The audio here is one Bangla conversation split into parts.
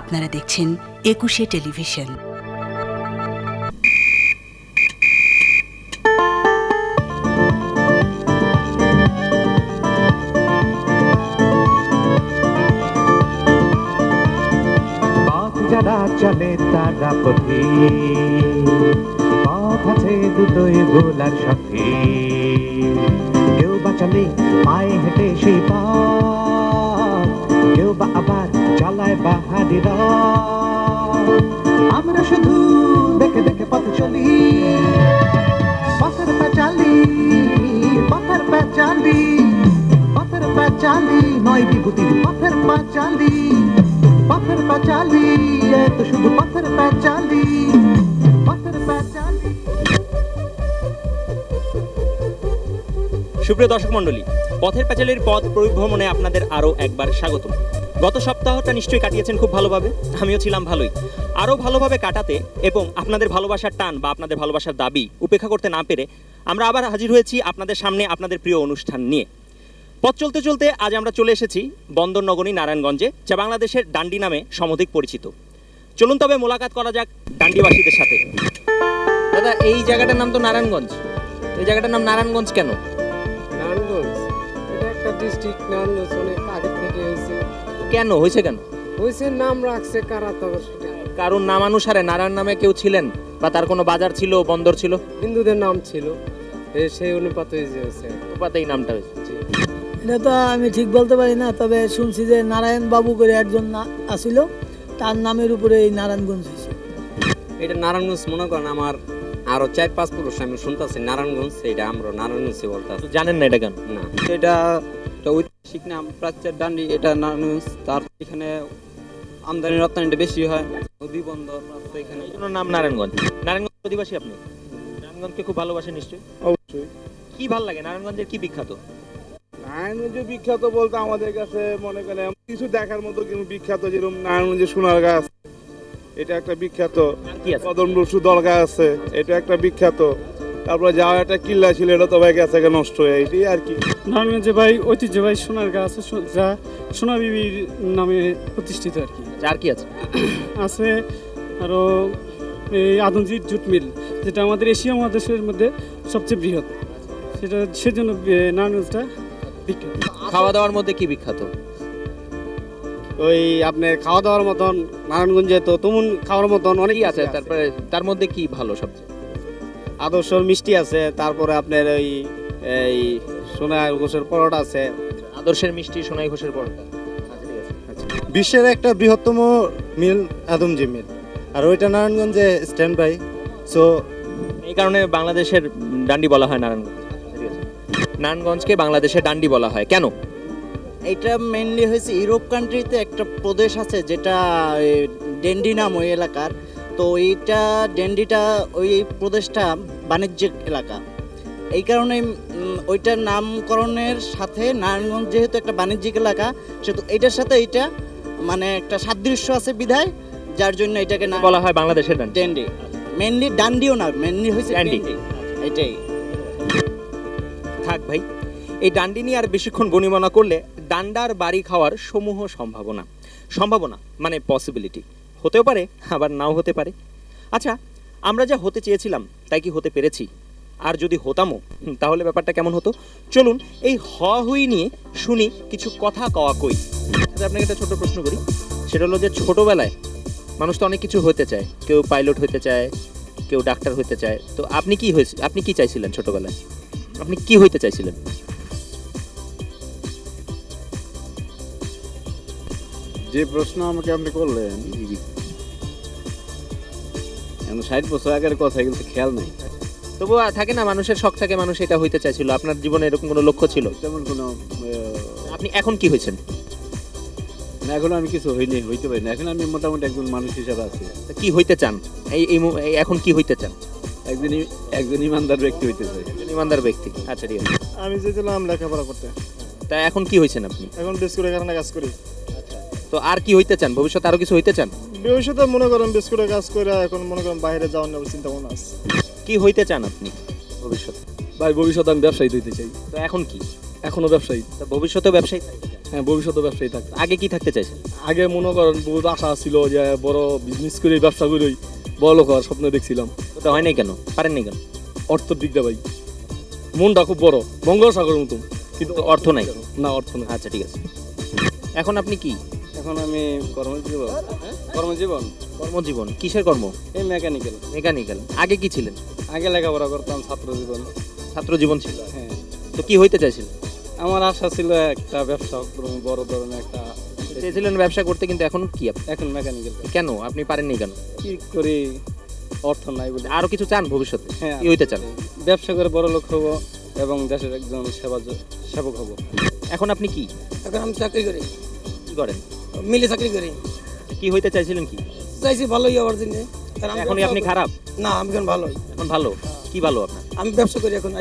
আপনারা দেখছেন ২১শে টেলিভিশন। চলে তারা পথে পথ আছে দুটোই ভোলার সাথে, কেউ বা চলে পায়ে হেঁটে সেই পথ, কেউ বা আবার চালায় বাহারি রথ। আমরা শুধু দেখে দেখে পথ চলি, পথের পাঁচালী, পথের পাঁচালী, পথের পাঁচালী নয় বিভূতি, পথের পাঁচালী, পথের পাঁচালী এত শুধু পথের পাঁচালী, পথের পাঁচালী। সুপ্রিয় দর্শক মণ্ডলী, পথের পাঁচালীর পথ পরিভ্রমণে আপনাদের আরও একবার স্বাগত। গত সপ্তাহটা নিশ্চয়ই কাটিয়েছেন খুব ভালোভাবে, আমিও ছিলাম ভালোই। আরও ভালোভাবে কাটাতে এবং আপনাদের ভালোবাসার টান বা আপনাদের ভালোবাসার দাবি উপেক্ষা করতে না পেরে আমরা আবার হাজির হয়েছি আপনাদের সামনে আপনাদের প্রিয় অনুষ্ঠান নিয়ে। পথ চলতে চলতে আজ আমরা চলে এসেছি বন্দরনগরী নারায়ণগঞ্জে, যা বাংলাদেশের ডান্ডি নামে সমধিক পরিচিত। চলুন তবে মোলাকাত করা যাক ডান্ডিবাসীদের সাথে। দাদা, এই জায়গাটার নাম তো নারায়ণগঞ্জ, এই জায়গাটার নাম নারায়ণগঞ্জ কেন? নারায়ণগঞ্জ এটা একটা ডিস্ট্রিক্ট, নারায়ণগঞ্জ অনেক আগে থেকে হয়েছে। কেন হয়েছে? কেন হয়েছে নাম রাখছে কারা? তাদের কারণ নামানুসারে নারায়ণ নামে কেউ ছিলেন বা তার কোনো বাজার ছিল, বন্দর ছিল, হিন্দুদের নাম ছিল, সেই অনুপাতে হয়েছে, অনুপাতেই নামটা হয়েছে। এটা তো আমি ঠিক বলতে পারি না, তবে শুনছি যে নারায়ণ বাবু করে একজন আসিল, তার নামের উপরে এই নারায়ণগঞ্জ হয়েছে। এটা নারায়ণগঞ্জ মনে করেন, আমার আরো ৪-৫ পুরুষ আমি শুনতেছি নারায়ণগঞ্জ, এটা আমরা নারায়ণগঞ্জে বলতেছি। জানেন না এটা কেন? না, এটা ঐতিহাসিক নাম প্রাচ্যের ডান্ডি, এটা নারায়ণগঞ্জ। তার এখানে আমদানি রপ্তানিটা বেশি হয়, নদী বন্দর রাস্তা, এখানে এই জন্য নাম নারায়ণগঞ্জ। নারায়ণগঞ্জ অধিবাসী আপনি? নারায়ণগঞ্জকে খুব ভালোবাসেন নিশ্চয়ই? অবশ্যই। কি ভালো লাগে নারায়ণগঞ্জের? কি বিখ্যাত? নারায়ণগঞ্জে বিখ্যাত বলতে আমাদের কাছে মনে করেন কিছু দেখার মতো কিন্তু বিখ্যাত, যেরকম নারায়ণগঞ্জে সোনার গাছ, এটা একটা বিখ্যাত। কদম রসু দরগা আছে, এটা একটা বিখ্যাত। তারপরে যাওয়া একটা কিল্লা ছিল, এটা তো ভাই গেছে নষ্ট হয়ে, এটাই আর কি। নারায়ণগঞ্জে ভাই ঐতিহ্যবাহী সোনার গাছ আছে, যা সোনা বিবির নামে প্রতিষ্ঠিত আর কি। আর কি আছে? আছে আরও এই আদমজীর জুট মিল, যেটা আমাদের এশিয়া মহাদেশের মধ্যে সবচেয়ে বৃহৎ, সেটা সেজন্য নারায়ণগঞ্জটা। খাওয়া দাওয়ার মধ্যে কি বিখ্যাত? ওই আপনার খাওয়া দাওয়ার মতন নারায়ণগঞ্জে তো তেমন খাওয়ার মতন অনেকই আছে। তারপরে তার মধ্যে কি ভালো? সবচেয়ে আদর্শ মিষ্টি আছে, তারপরে আপনার ওই এই সোনাই ঘোষের পরোটা আছে। আদর্শের মিষ্টি, সোনাই ঘোষের পরোটা। বিশ্বের একটা বৃহত্তম মিল আদমজী মিল, আর ওইটা নারায়ণগঞ্জে স্ট্যান্ড বাই, সো এই কারণে বাংলাদেশের ডান্ডি বলা হয় নারায়ণগঞ্জ। নারায়ণগঞ্জকে বাংলাদেশে ডান্ডি বলা হয় কেন? এটা মেইনলি হয়েছে ইউরোপ কান্ট্রিতে একটা প্রদেশ আছে যেটা ডেন্ডি নাম ওই এলাকার, তো এইটা ডেন্ডিটা ওই প্রদেশটা বাণিজ্যিক এলাকা, এই কারণে ওইটার নামকরণের সাথে নারায়ণগঞ্জ যেহেতু একটা বাণিজ্যিক এলাকা, সেহেতু এটার সাথে এইটা মানে একটা সাদৃশ্য আছে বিধায় যার জন্য এটাকে নাম বলা হয় বাংলাদেশের ডেন্ডি। মেইনলি ডান্ডিও না, মেইনলি হয়েছে ডেন্ডি, এটাই। থাক ভাই, এই ডান্ডি নিয়ে আর বেশিক্ষণ বনিবনা করলে ডান্ডার বাড়ি খাওয়ার সমূহ সম্ভাবনা মানে পসিবিলিটি হতেও পারে, আবার নাও হতে পারে। আচ্ছা, আমরা যা হতে চেয়েছিলাম তাই কি হতে পেরেছি? আর যদি হতামও তাহলে ব্যাপারটা কেমন হতো? চলুন এই হুই নিয়ে শুনি কিছু কথা কওয়া কই। আপনাকে একটা ছোট প্রশ্ন করি, সেটা হলো যে ছোটোবেলায় মানুষ তো অনেক কিছু হতে চায়, কেউ পাইলট হতে চায়, কেউ ডাক্তার হতে চায়, তো আপনি কি হয়েছে? আপনি কি চাইছিলেন ছোটোবেলায়? আপনি কি হইতে চাইছিলেন? যে প্রশ্ন আমাকে আপনি করলেন ৬০ বছর আগের কথা, কিন্তু খেয়াল নাই। তবু থাকে না মানুষের শখ থাকে, মানুষ এটা হইতে চাইছিল। আপনার জীবনে এরকম কোনো লক্ষ্য ছিল? তেমন কোনো। আপনি এখন কি হয়েছেন? না, এখন আমি কিছু হইনি, হইতে পারি না। এখন আমি মোটামুটি একজন মানুষ হিসাবে আছি। কি হইতে চান? এখন কি হইতে চান? একজন ইমানদার ব্যক্তি হইতে চাই। ইমানদার ব্যক্তি, আচ্ছা ঠিক আছে। আমি যেছিলাম লেখাপড়া করতে, তা এখন কি হয়েছেন আপনি? এখন বিস্কুটের কারখানায় কাজ করি। তো আর কি হইতে চান ভবিষ্যতে? আরো কিছু হইতে চান ভবিষ্যতে? মনে করেন বিস্কুটের কাজ করে এখন মনে করেন বাইরে যাওয়ার না চিন্তা ভাবনা আছে। কি হইতে চান আপনি ভবিষ্যতে? ভাই ভবিষ্যতে আমি ব্যবসায়ী হইতে চাই। তো এখন কি? এখনো ব্যবসায়ী। তা ভবিষ্যতে ব্যবসায়ী ভবিষ্যতে ব্যবসায়ী থাকতে। আগে কি থাকতে চাইছেন? আগে মনে করেন বহুত আশা ছিল যে বড় বিজনেস করে ব্যবসা করেই বড় লোক হওয়ার স্বপ্ন দেখছিলাম। ওটা হয় নাই কেন? পারেন নাই কেন? অর্থের দিকটা ভাই মনটা খুব বড়, বঙ্গোপসাগরের মতন, কিন্তু অর্থ নাই। না অর্থ নাই। আচ্ছা ঠিক আছে। এখন আপনি কি? এখন আমি কর্মজীবন। কর্মজীবন? কর্মজীবন কিসের কর্ম? এই মেকানিক্যাল। মেকানিক্যাল। আগে কি ছিলেন? আগে লেখাপড়া করতাম, ছাত্র জীবন। ছাত্র জীবন ছিল? হ্যাঁ। তো কি হইতে চাইছিলেন? আমার আশা ছিল একটা ব্যবসা, বড় ধরনের একটা চেয়েছিলেন ব্যবসা করতে, কিন্তু এখন কি? এখন মেকানিক্যাল। কেন আপনি পারেননি কেন? কি করে অর্থ নাই বলে। আরও কিছু চান ভবিষ্যতে? হ্যাঁ, কি হইতে চান? ব্যবসা করে বড় লোক হবো এবং দেশের একজন সেবক হবো। এখন আপনি কি? এখন আমি চাকরি করি। কি করেন? মিলে চাকরি করি। কি হইতে চাইছিলেন? কি চাইছি ভালোই হওয়ার জন্য। এখন আপনি খারাপ না? আমি এখন ভালোই। এখন ভালো? কি ভালো আপনার? আমি ব্যবসা করি এখন,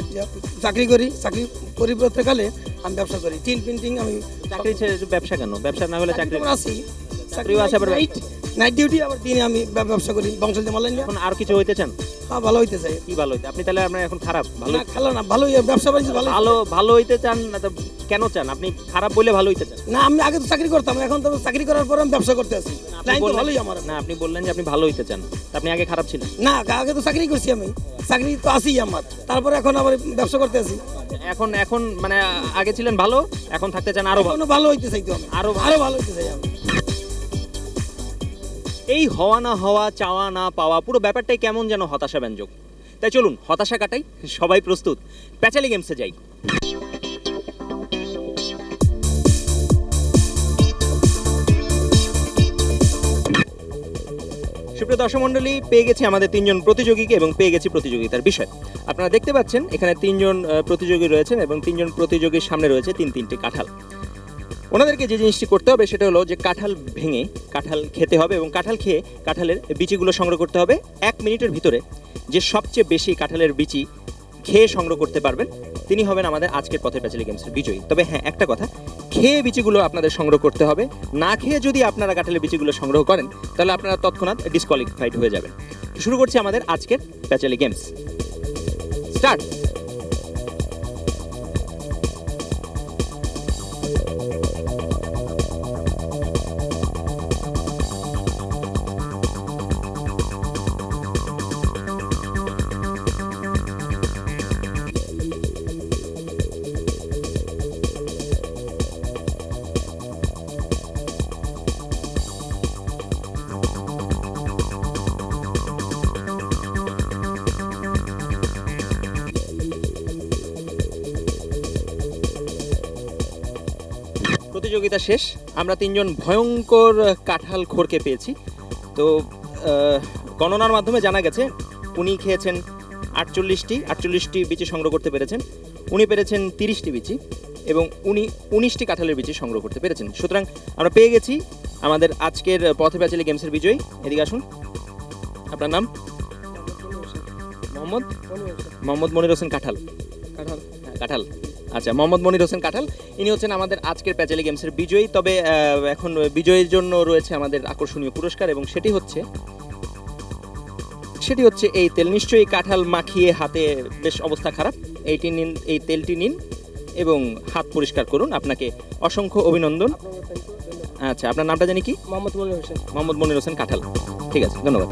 চাকরি করি। চাকরি পরিবর্তেকালে আমি ব্যবসা করি, টিন পেন্টিং। আমি চাকরি ছেড়ে ব্যবসা কেন? ব্যবসা না হলে চাকরি আছি, চাকরিও আছে, আবার নাইট ডিউটি, আবার দিনে আমি ব্যবসা করি। বংশাল দিয়ে মালেন। এখন আর কিছু হইতে চান? হ্যাঁ ভালো হইতে চাই। কি ভালো হইতে? আপনি তাহলে আপনার এখন খারাপ? ভালো খেলো না, ভালোই ব্যবসা বাণিজ্য ভালো। ভালো ভালো হইতে চান না? তো কেন চান আপনি? খারাপ বলে ভালো হইতে চান না? আমি আগে তো চাকরি করতাম, এখন তো চাকরি করার পর আমি ব্যবসা করতে আসি। ভালোই আমার। না আপনি বললেন যে আপনি ভালো হইতে চান, আপনি আগে খারাপ ছিলেন না? আগে তো চাকরি করছি আমি, চাকরি তো আসি আমার, তারপরে এখন আবার ব্যবসা করতে আসি। এখন এখন মানে আগে ছিলেন ভালো, এখন থাকতে চান আরো ভালো? ভালো হইতে চাই তো আমি, আরো আরো ভালো হইতে চাই আমি। এই হওয়া না হওয়া, চাওয়া না পাওয়া, পুরো ব্যাপারটাই কেমন যেন হতাশা ব্যঞ্জক। তাই চলুন হতাশা কাটাই, সবাই প্রস্তুত, প্যাচালি গেমসে যাই। সুপ্রিয় দর্শক মণ্ডলী, পেয়ে গেছি আমাদের তিনজন প্রতিযোগীকে এবং পেয়ে গেছি প্রতিযোগিতার বিষয়। আপনারা দেখতে পাচ্ছেন এখানে তিনজন প্রতিযোগী রয়েছেন এবং তিনজন প্রতিযোগীর সামনে রয়েছে তিনটি কাঁঠাল। ওনাদেরকে যে জিনিসটি করতে হবে সেটা হলো যে কাঁঠাল ভেঙে কাঁঠাল খেতে হবে এবং কাঁঠাল খেয়ে কাঁঠালের বিচিগুলো সংগ্রহ করতে হবে। 1 মিনিটের ভিতরে যে সবচেয়ে বেশি কাঁঠালের বিচি খেয়ে সংগ্রহ করতে পারবেন তিনি হবেন আমাদের আজকের পথের প্যাচালি গেমসের বিজয়ী। তবে হ্যাঁ একটা কথা, খেয়ে বিচিগুলো আপনাদের সংগ্রহ করতে হবে। না খেয়ে যদি আপনারা কাঁঠালের বিচিগুলো সংগ্রহ করেন তাহলে আপনারা তৎক্ষণাৎ ডিসকোয়ালিফাইড হয়ে যাবেন। শুরু করছি আমাদের আজকের প্যাচালি গেমস। স্টার্ট। প্রতিযোগিতা শেষ। আমরা তিনজন ভয়ঙ্কর কাঁঠাল খোরকে পেয়েছি। তো গণনার মাধ্যমে জানা গেছে উনি খেয়েছেন 48টি বিচি সংগ্রহ করতে পেরেছেন, উনি পেরেছেন 30টি বিচি এবং উনি 19টি কাঁঠালের বিচি সংগ্রহ করতে পেরেছেন। সুতরাং আমরা পেয়ে গেছি আমাদের আজকের পথে প্যাচালি গেমসের বিজয়ী। এদিকে আসুন। আপনার নাম? মোহাম্মদ মনির হোসেন কাঁঠাল। কাঁঠাল? হ্যাঁ কাঁঠাল। আচ্ছা, মোহাম্মদ মনির হোসেন কাঁঠাল, ইনি হচ্ছেন আমাদের আজকের প্যাচালি গেমসের বিজয়ী। তবে এখন বিজয়ীর জন্য রয়েছে আমাদের আকর্ষণীয় পুরস্কার এবং সেটি হচ্ছে এই তেল। নিশ্চয়ই কাঁঠাল মাখিয়ে হাতে বেশ অবস্থা খারাপ, এইটি নিন, এই তেলটি নিন এবং হাত পরিষ্কার করুন। আপনাকে অসংখ্য অভিনন্দন। আচ্ছা, আপনার নামটা জানি কি? মোহাম্মদ মনির হোসেন কাঁঠাল। ঠিক আছে, ধন্যবাদ।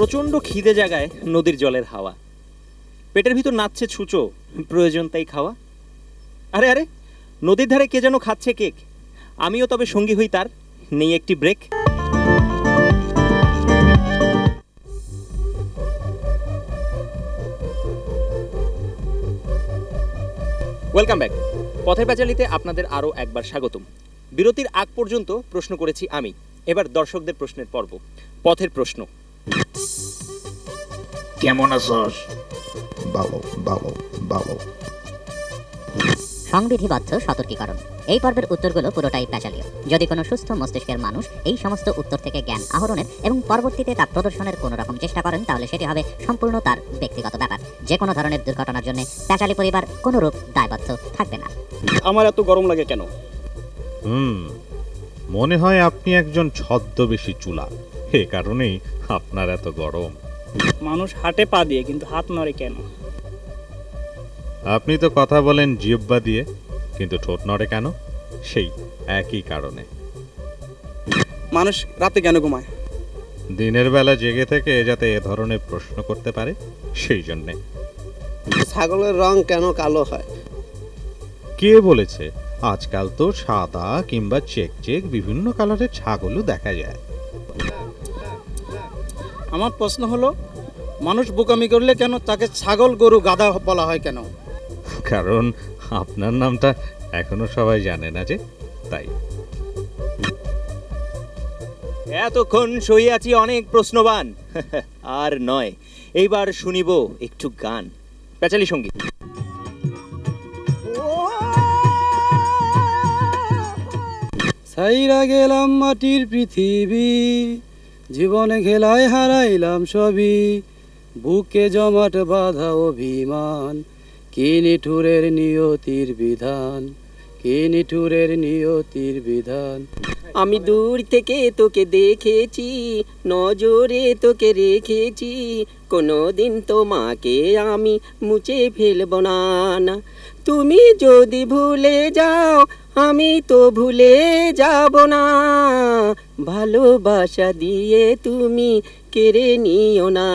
প্রচণ্ড খিদে জায়গায় নদীর জলের হাওয়া, পেটের ভিতর নাচছে ছুঁচো, প্রয়োজন তাই খাওয়া। আরে আরে নদীর ধারে কে যেন খাচ্ছে কেক, আমিও তবে সঙ্গী হই তার, নেই একটি ব্রেক। Welcome back. পথের প্যাচালিতে আপনাদের আরও একবার স্বাগতম। বিরতির আগ পর্যন্ত প্রশ্ন করেছি আমি, এবার দর্শকদের প্রশ্নের পর্ব। পথের প্রশ্ন। কেমন আছস? ভালো ভালো ভালো। সংবিধিবদ্ধ সতর্কীকরণ। এই পর্বের উত্তরগুলো পুরোটাই প্যাচালীয়। যদি কোনো সুস্থ মস্তিষ্কের মানুষ এই সমস্ত উত্তর থেকে জ্ঞান আহরণের এবং পরবর্তীতে তা প্রদর্শনের কোনো রকম চেষ্টা করেন তাহলে সেটি হবে সম্পূর্ণ তার ব্যক্তিগত ব্যাপার। যে কোনো ধরনের দুর্ঘটনার জন্য প্যাচালী পরিবার কোনোরূপ দায়বদ্ধ থাকবে না। আমার এত গরম লাগে কেন? মনে হয় আপনি একজন ছদ্মবেশী চুলা, এ কারণেই আপনার এত গরম। মানুষ হাটে পা দিয়ে কিন্তু হাত নড়ে কেন? আপনি তো কথা বলেন জিহ্বা দিয়ে, কিন্তু ঠোঁট নড়ে কেন? সেই একই কারণে। মানুষ রাতে কেন ঘুমায়? দিনের বেলা জেগে থেকে যাতে এ ধরনের প্রশ্ন করতে পারে সেই জন্যে। ছাগলের রং কেন কালো হয়? কে বলেছে? আজকাল তো সাদা কিংবা চেক চেক বিভিন্ন কালারের ছাগলও দেখা যায়। আমার প্রশ্ন হলো, মানুষ বোকামি করলে কেন তাকে ছাগল গরু গাধা বলা হয় কেন? কারণ আপনার নামটা এখনো সবাই জানে না যে, তাই। এতক্ষণ শুয়ে আছি অনেক প্রশ্নবান, আর নয়, এইবার শুনিব একটু গান, প্যাচালি সঙ্গীত। সাইরা গেলাম মাটির পৃথিবী, জীবনে খেলায় হারাইলাম সবই, বুকে জমাট বাঁধা অভিমান, কি নিঠুরের নিয়তির বিধান, কি নিঠুরের নিয়তির বিধান। আমি দূর থেকে তোকে দেখেছি, নজরে তোকে রেখেছি, কোনোদিন তোমাকে আমি মুছে ফেলব না, তুমি যদি ভুলে যাও আমি তো ভুলে যাব না, ভালোবাসা দিয়ে তুমি কেড়ে নিও না।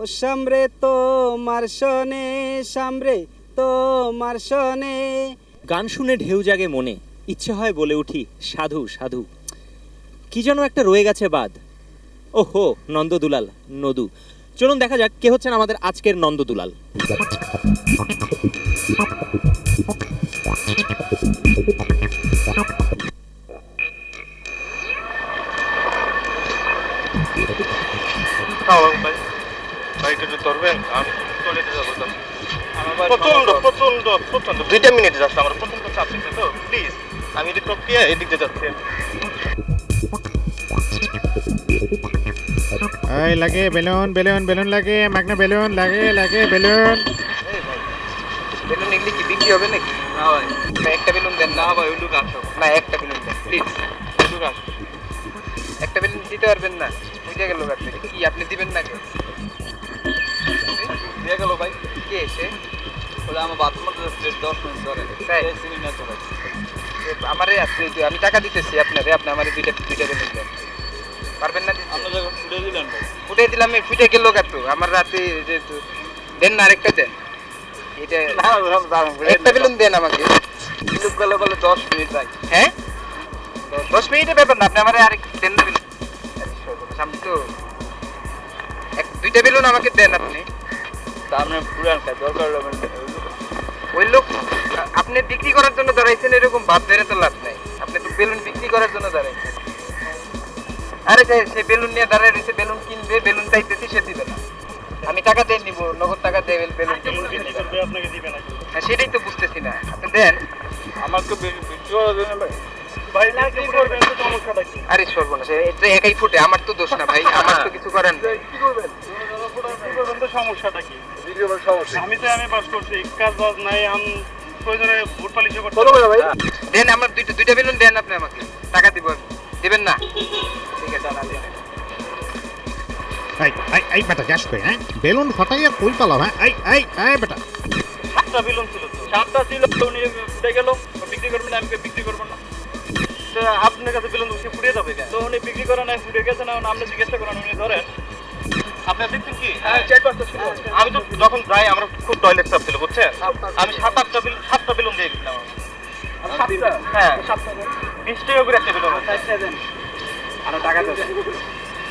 ও সামরে তোমার শোনে, সামরে তোমার শোনে, গান শুনে ঢেউ জাগে মনে, ইচ্ছে হয় বলে উঠি সাধু সাধু, কি যেন একটা রয়ে গেছে বাদ। ও হো নন্দ দুলাল নদু, চলুন দেখা যাক কে হচ্ছেন আমাদের আজকের নন্দ দুলাল। লাগে বেলুন, বেলুন বেলুন লাগে, ম্যাগনা বেলুন লাগে, লাগে বেলুন। বেলুন এগুলি কি বিক্রি হবে নাকি? না ভাই একটা বেলুন দেন। না ভাই ওইটুকু আসো না, একটা বেলুন দেন প্লিজ, ওইটুকু আসো। একটা বেলুন দিতে পারবেন না, বুঝে গেল আপনি কি, আপনি দিবেন না কেউ দিয়ে গেল ভাই। কে এসে বলে আমার বাথরুমের প্লেট 10 মিনিট ধরে চিনি না তো ভাই, আমারে আমি টাকা দিতেছি আপনারে, আপনি আমার দুইটা বেলুন দেন পারবেন না? ফুটে দিলাম ভাই, ফুটে দিলাম আমি, ফুটে গেল কত আমার রাতে যে দেন না আরেকটা দেন। আপনি বিক্রি করার জন্য দাঁড়াইছেন, এরকম ভাব ধরে তো লাভ নাই, আপনি তো বেলুন বিক্রি করার জন্য দাঁড়াইছেন। আরে সে বেলুন নিয়ে দাঁড়ায় রয়েছে, বেলুন কিনবে, বেলুন চাইতেছি সে দিবে না, আমি টাকা দিয়ে নিব, নগদ টাকা দিয়ে বেলুন আপনাকে দিবে না। হ্যাঁ সেটাই তো বুঝতেছি না, আপনি দেন আমার তো আরে সরবো না, এটা একাই ফুটে, আমার তো দোষ না ভাই, আমার তো কিছু করেন না। কি করবেন তো সমস্যাটা কি? সমস্যা আমি তো আমি বাস করছি, কাজ বাজ নাই, আমি প্রয়োজনে ভোট পালিশ করবো ভাই। দেন আমার দুইটা বেলুন দেন আপনি, আমাকে টাকা দিব, দেবেন না? ঠিক আছে দাদা দেবেন। বেলুন ফাটাইয়া কই পালাম? আমি তো যখন যাই আমার খুব টয়লেট চাপ ছিল বুঝছেন, আমি 7-8টা বেলুন দিয়ে গেছিলাম, 20 টাকা করে একটা বেলুন আর টাকা দেবে।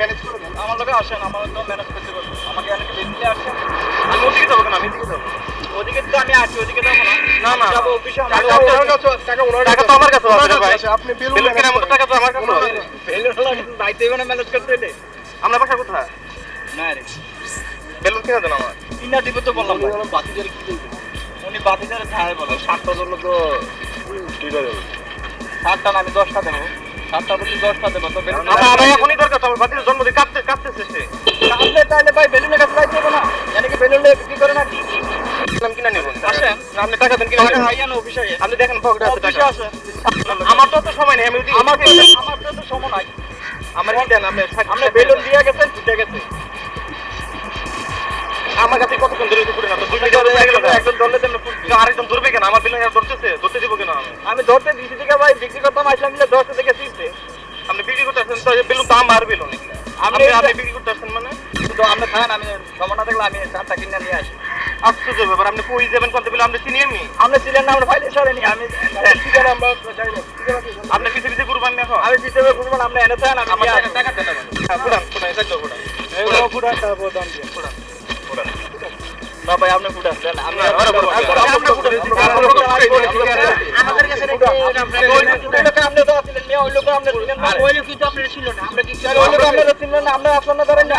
ম্যানেজ করে দেন, আমার লোকে আসেন, আমার তো ম্যানেজ করতে পারবো, আমাকে অনেকে বেশি আসেন। আমি ওদিকে যাবো না, আমি এদিকে যাবো, ওদিকে তো আমি আছি, ওদিকে যাবো না। না না যাবো অফিসে, টাকা তো আমার কাছে আছে, আপনি বেলুন কেনার মতো টাকা তো আমার কাছে আছে, বেলুন বাইতে হবে না ম্যানেজ করতে হলে। আমরা বাসা কোথায়? না রে বেলুন কিনা দেন আমার, কিনা দিব তো বললাম, বাতিদের কি উনি বাতিদার খাই বলে 7টার জন্য তো ঠিক আছে 7টা না আমি 10টা দেব 7টা প্রতি 10টা দেব তো বেলুন আমার আমার এখনই দরকার তো বাতির জন্মদিন কাটতে শেষে তাহলে তাহলে ভাই বেলুনের কাছে যাইতে হবে না মানে কি বেলুন নিয়ে বিক্রি করে না কি নাম কিনা নেব আসেন আপনি টাকা দেন কি টাকা আইয়ান অফিসে আপনি দেখেন পকেটে আছে টাকা আছে আমার তো সময় নাই আমি আমার তো সময় নাই আমার কি দেন আপনি আপনি বেলুন দিয়ে গেছেন ঠিক আছে আমার কাছে কত সুন্দর হইছে পুরো না তো 2 মিনিট হয়ে গেল একদম ধরলে তুমি আরেকদম ধরবে কেন আমার বিলন ধরতে দিব কেন আমি ধরতে দিছি থেকে ভাই বিক্রি করতে আসলাম কিনা 10 থেকে 6 আপনি বিক্রি করতেছেন তো বিলন দাম আর বিলন আপনি আপনি বিক্রি করতেছেন মানে তো আমরা খান আমি সমনা দেখলে আমি 4টা কিনা নিয়ে আসি আশ্চর্য ব্যাপার আপনি কই যাবেন কত বিল আমরা চিনি আমি আমরা চিনি না আমরা ফাইলে সরেনি আমি ঠিক আছে আমরা চাই না আপনি কিছু কিছু কুরবান না এখন আমি পিছে কুরবান আমরা এনে চাই না আমি টাকা দেন পুরান পুরান এটা তো পুরান এই পুরান তারপর দাম দিয়ে পুরান না ভাই আপনি ফুড আসেন আমি আপনি ফুড আমাদের কাছে লোক আপনি তো আসলেন মে ওই লোক আপনি ছিলেন না ওই লোক তো আপনি ছিল না আমরা কি ছিল ওই লোক আপনি ছিলেন না আমরা আসলেন না ধরেন না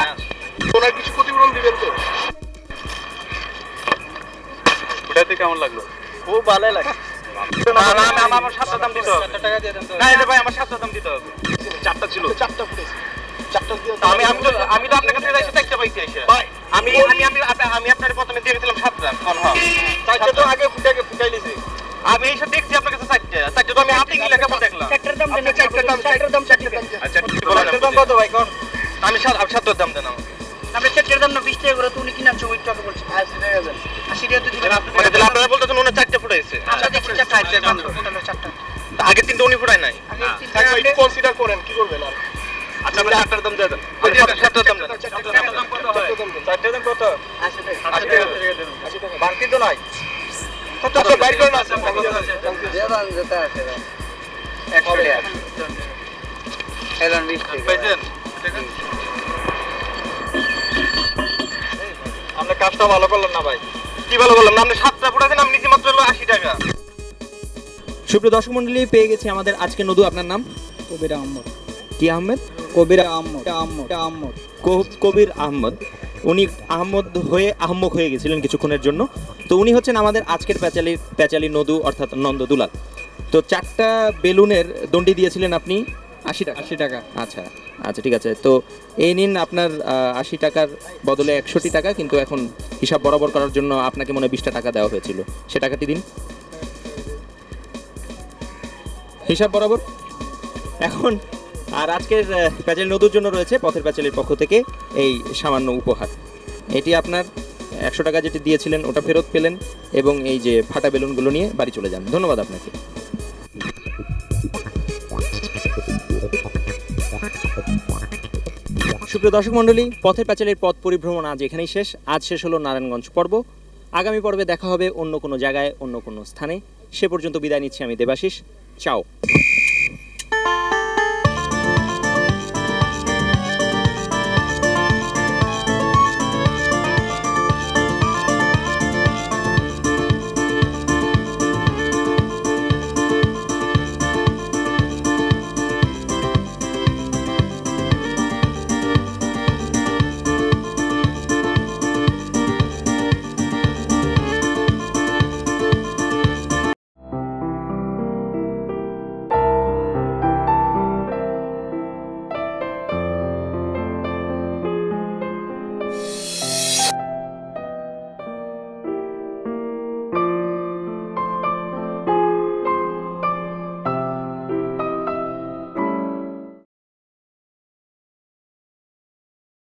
ওনার কিছু প্রতিবন্ধন দিবেন তো ওটাতে কেমন লাগলো খুব ভালো লাগে না না আমি আমার 7টা দাম দিতে হবে 7 টাকা দিয়ে দেন তো না এটা ভাই আমার 7টা দাম দিতে হবে 4টা ছিল 4টা ফুটেছে আমি তো আপনার কাছে যাইছি 4টা পাইছি আইসা ভাই আমি আমি আমি আমি আপনার প্রথমে দিয়ে গেছিলাম 7টা কোন হ্যাঁ 4টা তো আগে ফুটাই লিছে আমি এসে দেখছি আপনার কাছে 4টা তো আমি হাতে কি লাগা পড় দেখলাম 4টার দাম দেন 4টার দাম 4টা আচ্ছা বলেন কত ভাই কোন আমি 7টার দাম দেন আমাকে আপনি 4টার দাম না 20 টাকা করে তো উনি কিনা 24 টাকা বলছেন 80 টাকা দেন 80 টাকা তো দিবেন মানে তাহলে আপনারা বলতেছেন উনি 4টা ফুটাইছে আচ্ছা দেখি 4টার দাম ফুটালো 4টা আগে 3টা উনি ফুটাই নাই আচ্ছা একটু কনসিডার করেন কি করবেন আর আচ্ছা আমরা 7টার দাম দেন আর 7টার দাম দেন 7টার দাম কত হয় 7টার দাম কত 80 টাকা 80 টাকা দেন 80 টাকা বাকি তো নাই কত তো বাইর করেন আছে দেন যেটা আছে 100 টাকা এলন 20 টাকা পেছেন আমরা কাজটা ভালো করলাম না ভাই কি ভালো করলাম না আপনি 7টা ফুটাছেন আমি নিচে মাত্র 80 টাকা সুপ্রিয় দর্শক মণ্ডলী পেয়ে গেছি আমাদের আজকে নদু আপনার নাম কবির আহমদ কি আহমেদ কবির আহমদ আহমদ আহমদ কবির আহমদ উনি আহমদ হয়ে আহমক হয়ে গেছিলেন কিছুক্ষণের জন্য তো উনি হচ্ছেন আমাদের আজকের প্যাচালি নদু অর্থাৎ নন্দ দুলাল তো 4টা বেলুনের দণ্ডি দিয়েছিলেন আপনি 80 টাকা 80 টাকা আচ্ছা আচ্ছা ঠিক আছে তো এই নিন আপনার 80 টাকার বদলে 100টি টাকা কিন্তু এখন হিসাব বরাবর করার জন্য আপনাকে মনে 20টা টাকা দেওয়া হয়েছিল সে টাকাটি দিন হিসাব বরাবর এখন আর আজকের প্যাচালি নদুর জন্য রয়েছে পথের প্যাচালির পক্ষ থেকে এই সামান্য উপহার এটি আপনার 100 টাকা যেটি দিয়েছিলেন ওটা ফেরত পেলেন এবং এই যে ফাটা বেলুনগুলো নিয়ে বাড়ি চলে যান ধন্যবাদ আপনাকে সুপ্রিয় দর্শক মণ্ডলী পথের প্যাচালির পথ পরিভ্রমণ আজ এখানেই শেষ হলো নারায়ণগঞ্জ পর্ব আগামী পর্বে দেখা হবে অন্য কোনো জায়গায় অন্য কোনো স্থানে সে পর্যন্ত বিদায় নিচ্ছি আমি দেবাশিস চাও